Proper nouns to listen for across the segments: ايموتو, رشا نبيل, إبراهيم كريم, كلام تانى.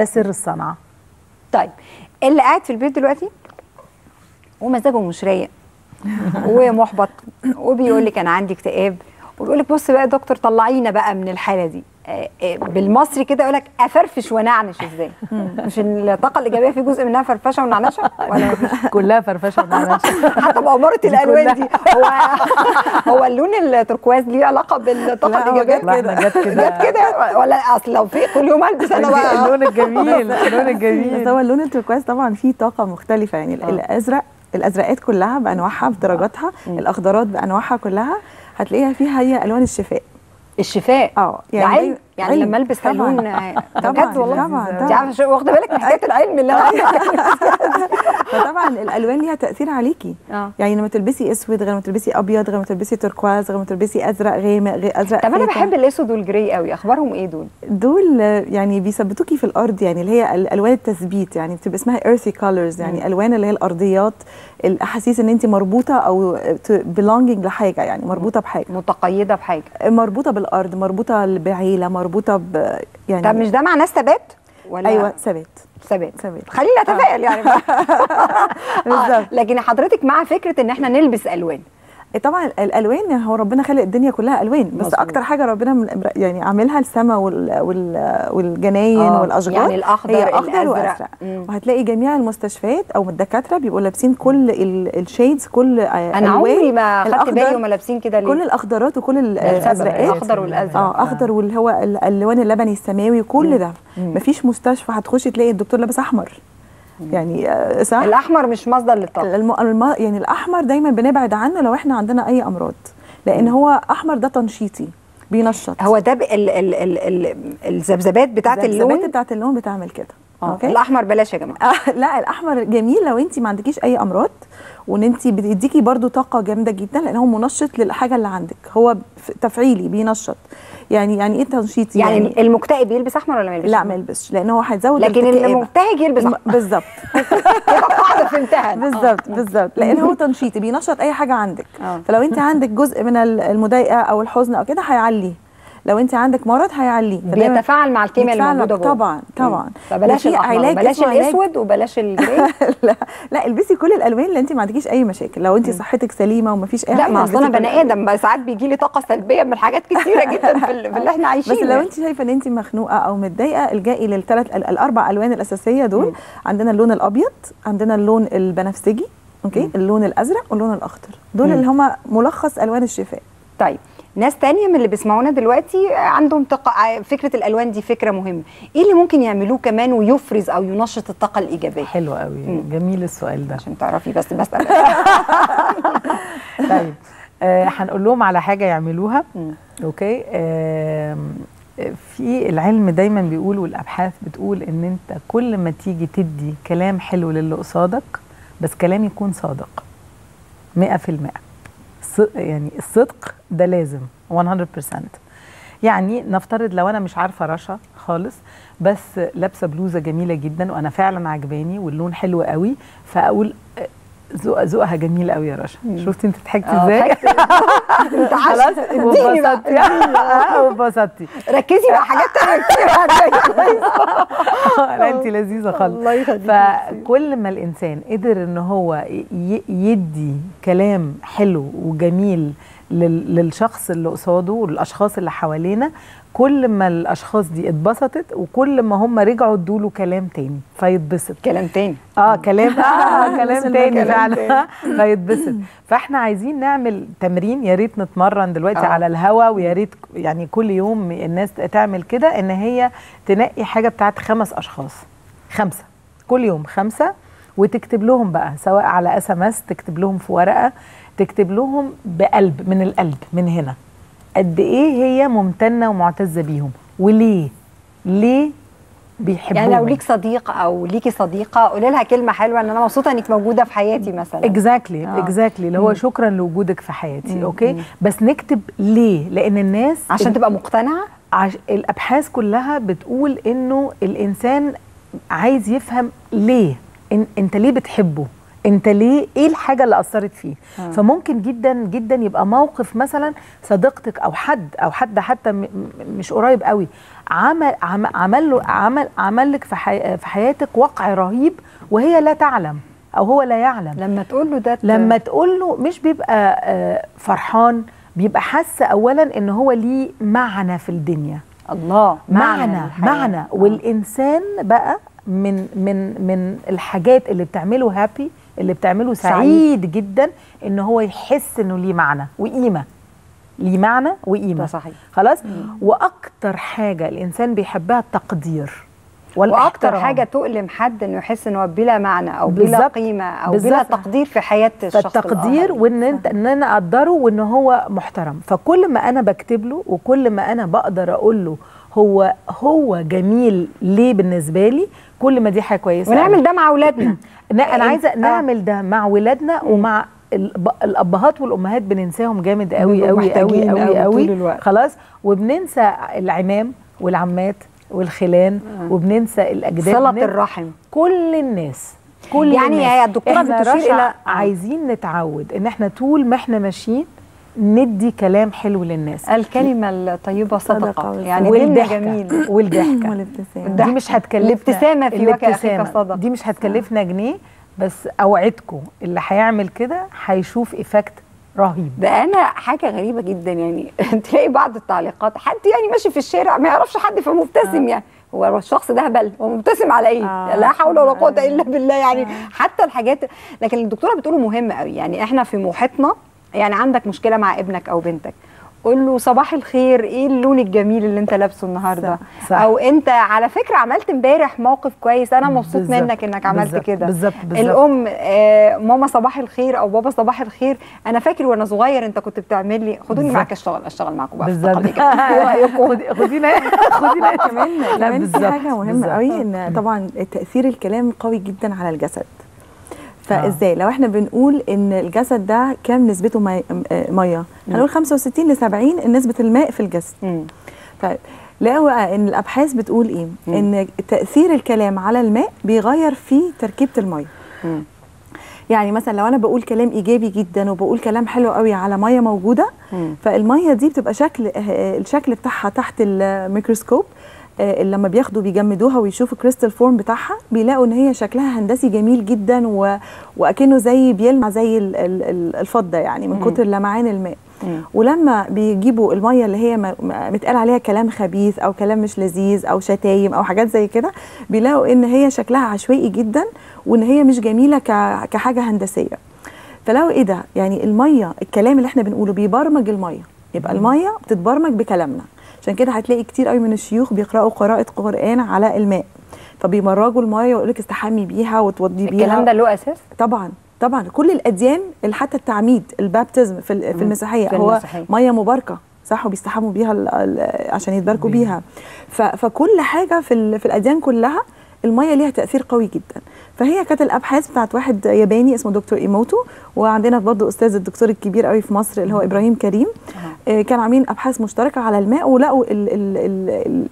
ده سر الصنعه. طيب اللي قاعد في البيت دلوقتي ومزاجه مش رايق ومحبط وبيقول لك انا عندي اكتئاب، وبيقول لك بص بقى يا دكتور طلعينا بقى من الحاله دي، بالمصري كده يقول لك افرفش ونعنش ازاي؟ مش الطاقه الايجابيه في جزء منها فرفشه ونعنشه؟ ولا كلها فرفشه ونعنشه حتى بأمارة الالوان دي. هو اللون التركواز ليه علاقه بالطاقه الايجابيه كده؟ جت كده ولا اصل لو في كل يوم البس انا بقى اللون الجميل اللون الجميل. هو اللون التركواز طبعا فيه طاقه مختلفه، يعني الازرق، الازرقات كلها بانواعها بدرجاتها، الاخضرات بانواعها كلها هتلاقيها فيها هي الوان الشفاء. الشفاء يعني لما البس كلون بجد والله انت عارفه واخده بالك من حكايه العلم اللي انا فطبعا الالوان ليها تاثير عليكي، يعني لما تلبسي اسود غير ما تلبسي ابيض، غير ما تلبسي تركواز، غير ما تلبسي ازرق غامق، غير ازرق. طب انا بحب الاسود والجراي قوي، اخبارهم ايه دول؟ دول يعني بيثبتوكي في الارض، يعني اللي هي الالوان التثبيت، يعني بتبقى اسمها earthy colors، يعني الوان اللي هي الارضيات، الاحاسيس ان انت مربوطه او belonging لحاجه، يعني مربوطه بحاجه، متقيده بحاجه، مربوطه بالارض، مربوطه بعيله، مربوطه ب يعني. طب مش ده معناه ثبات؟ ولا ايوه ثبات. خلينا نتفائل يعني بالظبط. لكن حضرتك مع فكره ان احنا نلبس الوان؟ طبعا الالوان، هو ربنا خلق الدنيا كلها الوان، بس اكتر حاجه ربنا يعني عاملها السماء والجناين والاشجار، يعني الاخضر هي اخضر وازرق. وهتلاقي جميع المستشفيات او الدكاتره بيبقوا لابسين كل الشيدز، كل انا عمري ما خدت بالي وما لابسين كده ليه، كل الاخضرات وكل الازرقات، الاخضر والازرق اخضر، واللي هو الالوان اللبني السماوي كل ده. مفيش مستشفى هتخشي تلاقي الدكتور لابس احمر، يعني صح؟ الاحمر مش مصدر للطاقه، يعني الاحمر دايما بنبعد عنه لو احنا عندنا اي امراض، لان هو احمر ده تنشيطي، بينشط. هو ده الذبذبات بتاعت اللون، الذبذبات بتاعت اللون بتعمل كده. اوكي الاحمر بلاش يا جماعه. لا الاحمر جميل لو انت ما عندكيش اي امراض، وان انت بيديكي برضو طاقه جامده جدا، لان هو منشط للحاجه اللي عندك، هو تفعيلي بينشط. يعني ايه تنشيط؟ يعني المكتئب يلبس احمر ولا ما يلبسش؟ لا ما يلبسش، لان هو هيزود. لكن المبتهج يلبس احمر بالظبط كده، القاعده فهمتها بالظبط، لان هو تنشيطي بينشط اي حاجه عندك. فلو انت عندك جزء من المضايقه او الحزن او كده هيعليه، لو انت عندك مرض هيعليه، بيتفاعل مع الكيمياء اللي موجوده جوه. طبعا فبلاش الاحمر، بلاش الاسود، وبلاش الجراي. لا البسي كل الالوان اللي انت ما عندكيش اي مشاكل، لو انت صحتك سليمه ومفيش اي حاجه. لا ما اصل انا بني ادم ساعات بيجي لي طاقه سلبيه من حاجات كثيره جدا في اللي احنا عايشينه. بس لو انت شايفه ان انت مخنوقه او متضايقه، الجئي للثلاث الاربع الوان الاساسيه دول. عندنا اللون الابيض، عندنا اللون البنفسجي، اوكي، اللون الازرق واللون الاخضر، دول اللي هم ملخص الوان الشفاء. طيب ناس تانية من اللي بيسمعونا دلوقتي عندهم فكرة الألوان دي فكرة مهمة، إيه اللي ممكن يعملوه كمان ويفرز أو ينشط الطاقة الإيجابية؟ حلو قوي، جميل السؤال ده عشان تعرفي بس بسأل. طيب هنقول لهم على حاجة يعملوها. أوكي، في العلم دايما بيقول والأبحاث بتقول إن أنت كل ما تيجي تدي كلام حلو للي قصادك، بس كلام يكون صادق 100%، يعني الصدق ده لازم 100%. يعني نفترض لو انا مش عارفه رشا خالص، بس لابسه بلوزه جميله جدا وانا فعلا عجباني واللون حلو قوي، فاقول ذوقها جميل قوي يا رشا. شفتي انت ضحكتي ازاي؟ انت خلاص انبسطتي. ركزي مع حاجات ثانيه كتير. لا انت لذيذه خالص. الله يخليكي. فكل ما الانسان قدر ان هو يدي كلام حلو وجميل للشخص اللي قصاده والاشخاص اللي حوالينا، كل ما الاشخاص دي اتبسطت، وكل ما هم رجعوا ادوا له كلام تاني فيتبسط. كلام تاني كلام تاني فعلا فيتبسط. فاحنا عايزين نعمل تمرين، يا ريت نتمرن دلوقتي على الهوا، ويا ريت يعني كل يوم الناس تعمل كده، ان هي تنقي حاجه بتاعت 5 اشخاص، 5 كل يوم، 5، وتكتب لهم بقى، سواء على SMS، تكتب لهم في ورقه، تكتب لهم بقلب، من القلب، من هنا قد ايه هي ممتنه ومعتزه بيهم، وليه بيحبوهم. يعني لو ليك صديق او ليكي صديقه، قولي لها كلمه حلوه ان انا مبسوطه انك موجوده في حياتي مثلا. اكزاكتلي اللي هو شكرا لوجودك في حياتي. اوكي بس نكتب ليه، لان الناس عشان تبقى مقتنعه. الابحاث كلها بتقول انه الانسان عايز يفهم ليه انت ليه بتحبه، انت ليه، ايه الحاجه اللي اثرت فيه. فممكن جدا جدا يبقى موقف مثلا صديقتك او حد حتى مش قريب قوي عمل لك في حياتك وقع رهيب وهي لا تعلم او هو لا يعلم. لما تقول له ده، لما تقول له مش بيبقى فرحان، بيبقى حاسه اولا ان هو ليه معنى في الدنيا. الله، معنى والانسان بقى من الحاجات اللي بتعمله هابي، اللي بتعمله سعيد جدا، ان هو يحس انه ليه معنى وقيمه. ليه معنى وقيمه، صحيح. خلاص. واكتر حاجه الانسان بيحبها التقدير، واكتر حاجه تؤلم حد انه يحس انه بلا معنى او بلا قيمه او بلا تقدير في حياه الشخص. فالتقدير وان انت ان انا اقدره وان هو محترم. فكل ما انا بكتب له وكل ما انا بقدر اقول له هو جميل ليه بالنسبه لي، كل ما دي حاجه كويسه. ونعمل ده مع اولادنا. انا عايزه نعمل ده مع اولادنا ومع الابهات والامهات. بننساهم جامد قوي قوي قوي قوي قوي، خلاص. وبننسى العمام والعمات والخلان، وبننسى الاجداد، صلة الرحم، كل الناس. كل يعني يا الدكتوره بتشير الى عايزين نتعود ان احنا طول ما احنا ماشيين ندي كلام حلو للناس. الكلمه الطيبه صدقه، يعني والضحكه جميل، والضحكه والابتسامه دي مش هتكلفنا، الابتسامه في وجه اخيك صدقه دي مش هتكلفنا جنيه. بس اوعدكم اللي هيعمل كده هيشوف ايفكت رهيب. ده انا حاجه غريبه جدا، يعني تلاقي بعض التعليقات حد يعني ماشي في الشارع ما يعرفش حد فمبتسم. يعني هو الشخص ده هبل، هو مبتسم على ايه؟ لا حول ولا قوه الا بالله. يعني حتى الحاجات، لكن الدكتوره بتقوله مهم قوي. يعني احنا في محيطنا، يعني عندك مشكله مع ابنك او بنتك، قول له صباح الخير، ايه اللون الجميل اللي انت لابسه النهارده. صح. او انت على فكره عملت امبارح موقف كويس، انا مبسوط منك انك عملت كده. بالظبط. الام ماما صباح الخير او بابا صباح الخير، انا فاكر وانا صغير انت كنت بتعمل لي. خدوني معاك اشتغل معاكم بقى. بالظبط. خدينا كمان. لا بالظبط. حاجه مهمه قوي ان طبعا تاثير الكلام قوي جدا على الجسد. فازاي لو احنا بنقول ان الجسد ده كام نسبته ميه، هنقول 65 ل 70 نسبه الماء في الجسد. طيب لقوا ان الابحاث بتقول ايه؟ ان تاثير الكلام على الماء بيغير في تركيبه الميه. يعني مثلا لو انا بقول كلام ايجابي جدا وبقول كلام حلو قوي على ميه موجوده، فالميه دي بتبقى الشكل بتاعها تحت الميكروسكوب، لما بياخدوا بيجمدوها ويشوفوا كريستال فورم بتاعها، بيلاقوا ان هي شكلها هندسي جميل جدا واكنه زي بيلمع زي الفضه، يعني من كتر لمعان الماء. ولما بيجيبوا الميه اللي هي متقال عليها كلام خبيث او كلام مش لذيذ او شتايم او حاجات زي كده، بيلاقوا ان هي شكلها عشوائي جدا وان هي مش جميله كحاجه هندسيه. فلو ايه ده، يعني الميه الكلام اللي احنا بنقوله بيبرمج الميه، يبقى الميه بتتبرمج بكلامنا. عشان كده هتلاقي كتير قوي من الشيوخ بيقرأوا قراءة قرآن على الماء، فبيمرجوا المايه ويقول لك استحمي بيها وتوضي بيها. الكلام ده له اساس؟ طبعا طبعا. كل الاديان حتى التعميد، البابتزم في المسيحيه هو ميه مباركه، صح، وبيستحموا بيها عشان يتباركوا بيها. فكل حاجه في الاديان كلها الميه ليها تاثير قوي جدا. فهي كانت الابحاث بتاعت واحد ياباني اسمه دكتور ايموتو، وعندنا برضو استاذ الدكتور الكبير قوي في مصر اللي هو ابراهيم كريم، كان عاملين ابحاث مشتركه على الماء ولقوا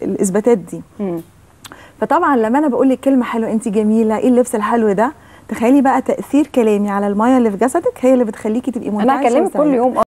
الاثباتات دي. فطبعا لما انا بقول لك كلمه حلوه، انت جميله، ايه اللبس الحلو ده، تخيلي بقى تاثير كلامي على المايه اللي في جسدك هي اللي بتخليكي تبقي متعايشه. انا هكلمك كل يوم